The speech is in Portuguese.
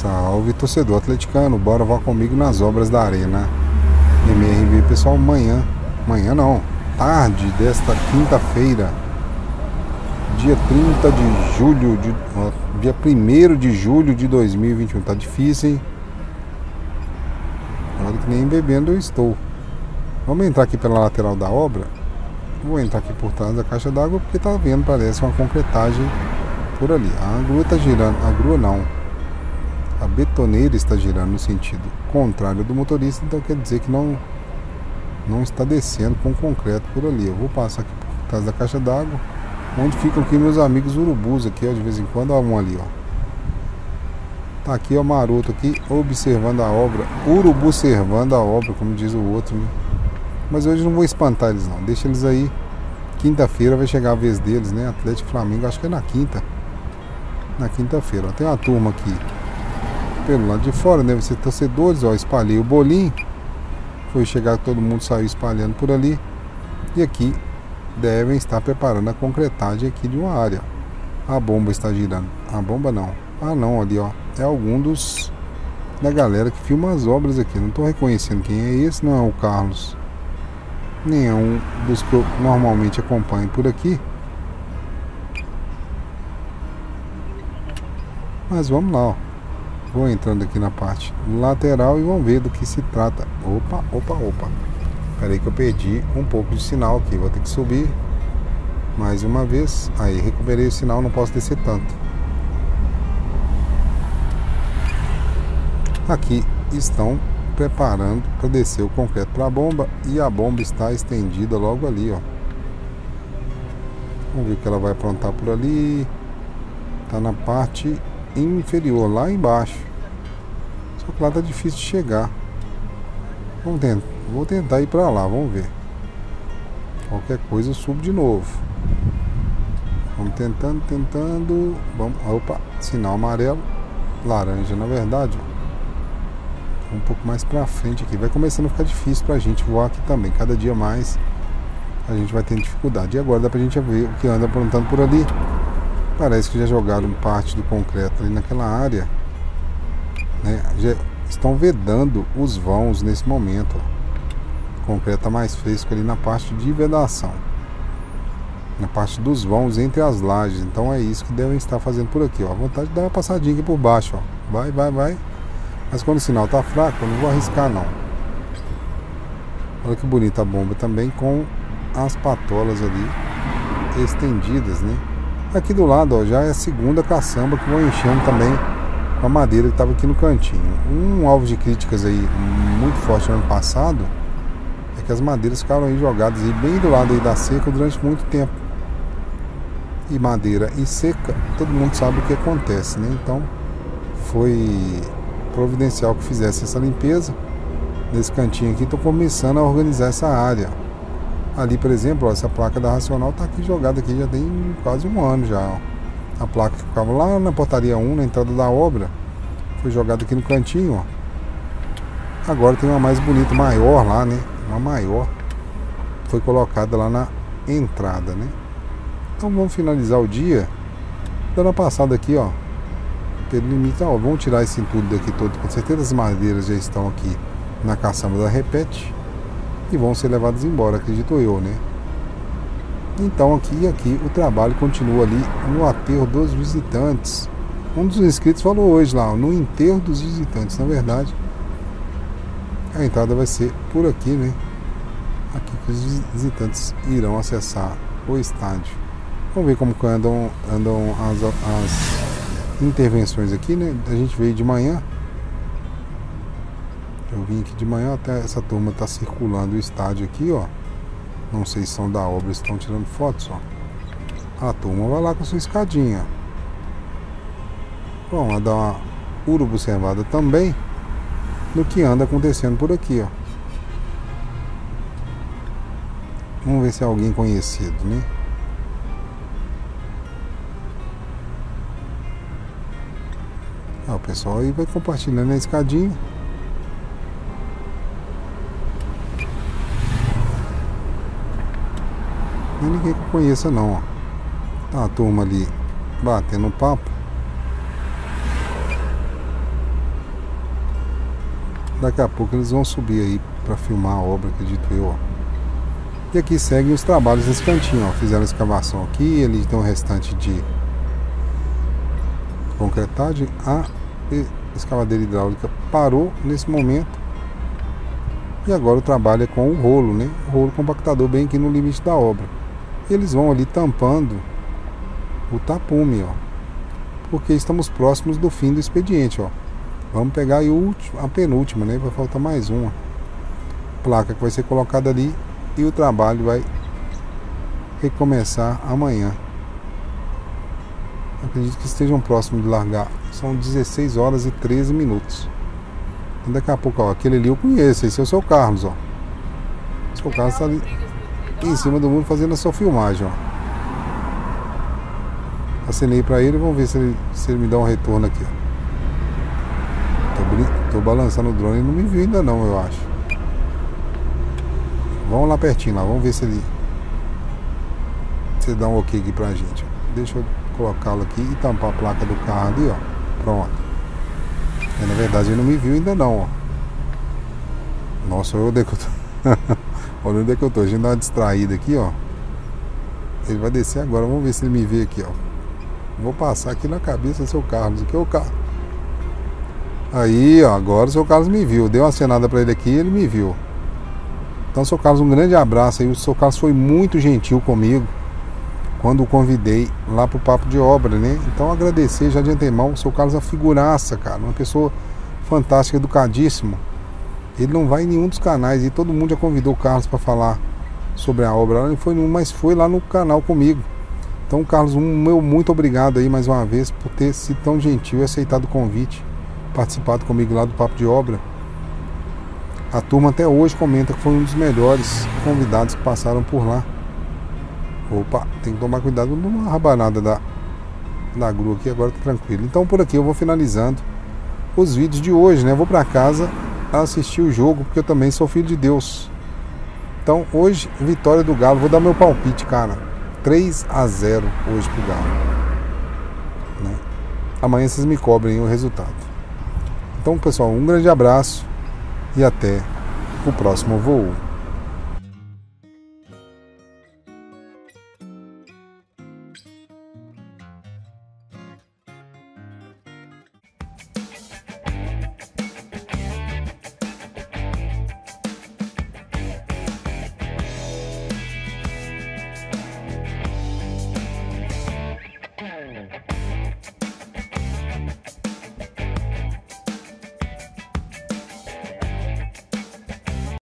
Salve, torcedor atleticano, bora, vá comigo nas obras da Arena MRV, pessoal. Tarde desta quinta-feira, dia 30 de julho, dia 1º de julho de 2021, tá difícil, hein? Claro que nem bebendo eu estou. Vamos entrar aqui pela lateral da obra. Vou entrar aqui por trás da caixa d'água, porque tá vendo, parece uma concretagem por ali. A grua tá girando, a grua não, a betoneira está girando no sentido contrário do motorista, então quer dizer que não está descendo com concreto por ali. Eu vou passar aqui por trás da caixa d'água, onde ficam aqui meus amigos urubus aqui, ó, de vez em quando, ó, um ali, ó. Tá aqui, ó, maroto aqui, observando a obra, urubu servando a obra, como diz o outro, né? Mas hoje não vou espantar eles não, deixa eles aí. Quinta-feira vai chegar a vez deles, né? Atlético e Flamengo, acho que é na quinta. Na quinta-feira, ó, tem uma turma aqui pelo lado de fora, né? Vocês torcedores, ó, espalhei o bolinho. Foi chegar, todo mundo saiu espalhando por ali. E aqui devem estar preparando a concretagem aqui de uma área. A bomba está girando. A bomba não. Ah não, ali, ó. É algum dos... da galera que filma as obras aqui. Não estou reconhecendo quem é esse. Não é o Carlos. Nenhum dos que eu normalmente acompanho por aqui. Mas vamos lá, ó. Vou entrando aqui na parte lateral e vamos ver do que se trata. Opa. Espera aí que eu perdi um pouco de sinal aqui. Vou ter que subir mais uma vez. Aí, recuperei o sinal, não posso descer tanto. Aqui estão preparando para descer o concreto para a bomba. E a bomba está estendida logo ali, ó. Vamos ver o que ela vai aprontar por ali. Tá na parte... inferior, lá embaixo. Só que lá tá difícil de chegar. Vamos tentar. Vou tentar ir pra lá, vamos ver. Qualquer coisa eu subo de novo. Vamos tentando. Vamos. Opa, sinal amarelo. Laranja, na verdade, ó. Um pouco mais pra frente aqui. Vai começando a ficar difícil pra gente voar aqui também. Cada dia mais a gente vai tendo dificuldade. E agora dá pra gente ver o que anda aprontando por ali. Parece que já jogaram parte do concreto ali naquela área, né? Já estão vedando os vãos nesse momento, ó. O concreto está mais fresco ali na parte de vedação, na parte dos vãos entre as lajes. Então é isso que devem estar fazendo por aqui, ó. A vontade de dar uma passadinha aqui por baixo, ó. Vai. Mas quando o sinal está fraco, eu não vou arriscar não. Olha que bonita a bomba também, com as patolas ali estendidas, né? Aqui do lado, ó, já é a segunda caçamba que vão enchendo também com a madeira que estava aqui no cantinho. Um alvo de críticas aí muito forte no ano passado é que as madeiras ficaram aí jogadas aí bem do lado aí da seca durante muito tempo. E madeira e seca, todo mundo sabe o que acontece, né? Então foi providencial que fizesse essa limpeza nesse cantinho aqui. Estou começando a organizar essa área. Ali, por exemplo, ó, essa placa da Racional tá aqui jogada aqui, já tem quase um ano já, ó. A placa que ficava lá na portaria 1, na entrada da obra, foi jogada aqui no cantinho, ó. Agora tem uma mais bonita, maior lá, né? Uma maior foi colocada lá na entrada, né? Então vamos finalizar o dia dando uma passada aqui, ó, pelo limite, ó. Vamos tirar esse entulho daqui todo, com certeza as madeiras já estão aqui na caçamba da Repete e vão ser levados embora, acredito eu, né? Então aqui o trabalho continua ali no aterro dos visitantes. Um dos inscritos falou hoje lá, no enterro dos visitantes, na verdade. A entrada vai ser por aqui, né? Aqui que os visitantes irão acessar o estádio. Vamos ver como que andam as intervenções aqui, né? A gente veio de manhã. Eu vim aqui de manhã, até essa turma tá circulando o estádio aqui, ó. Não sei se são da obra, estão tirando fotos, ó. A turma vai lá com a sua escadinha. Bom, a dar uma urubu observada também no que anda acontecendo por aqui, ó. Vamos ver se é alguém conhecido, né? Ah, o pessoal aí vai compartilhando a escadinha. Não é ninguém que conheça não, ó. Tá a turma ali batendo papo. daqui a pouco eles vão subir aí para filmar a obra, acredito eu, ó. E aqui seguem os trabalhos nesse cantinho, ó. Fizeram a escavação aqui, eles dão o restante de concretagem. A escavadeira hidráulica parou nesse momento. E agora o trabalho é com o rolo, né? O rolo compactador bem aqui no limite da obra. Eles vão ali tampando o tapume, ó. Porque estamos próximos do fim do expediente, ó. Vamos pegar aí a penúltima, né? Vai faltar mais uma placa que vai ser colocada ali e o trabalho vai recomeçar amanhã. Acredito que estejam próximos de largar. São 16 horas e 13 minutos. Então daqui a pouco, ó, aquele ali eu conheço, esse é o seu Carlos, ó. O seu Carlos tá ali em cima do muro fazendo a sua filmagem, ó. Acenei para ele, vamos ver se ele me dá um retorno aqui, ó. Tô balançando o drone, ele não me viu ainda não, eu acho. Vamos lá pertinho, lá, vamos ver se ele dá um ok aqui pra gente, ó. Deixa eu colocá-lo aqui e tampar a placa do carro ali, ó. Pronto. É, na verdade ele não me viu ainda não, ó. Nossa, olha onde é que eu tô. Olha onde é que eu tô, a gente dá uma distraída aqui, ó. Ele vai descer agora, vamos ver se ele me vê aqui, ó. Vou passar aqui na cabeça do seu Carlos, aqui é o carro. Aí, ó, agora o seu Carlos me viu. Deu uma cenada pra ele aqui e ele me viu. Então, seu Carlos, um grande abraço aí. O seu Carlos foi muito gentil comigo quando o convidei lá pro Papo de Obra, né? Então, agradecer já de antemão. O seu Carlos é uma figuraça, cara. Uma pessoa fantástica, educadíssima. Ele não vai em nenhum dos canais. E todo mundo já convidou o Carlos pra falar sobre a obra. Ele foi, mas foi lá no canal comigo. Então, Carlos, meu muito obrigado aí mais uma vez por ter sido tão gentil e aceitado o convite. Participado comigo lá do Papo de Obra. A turma até hoje comenta que foi um dos melhores convidados que passaram por lá. Opa, tem que tomar cuidado numa rabanada da grua aqui, agora tá tranquilo. Então por aqui eu vou finalizando os vídeos de hoje, né? Eu vou pra casa assistir o jogo, porque eu também sou filho de Deus. Então hoje, vitória do Galo. Vou dar meu palpite, cara. 3-0 hoje pro Galo, né? Amanhã vocês me cobrem o resultado. Então, pessoal, um grande abraço e até o próximo voo.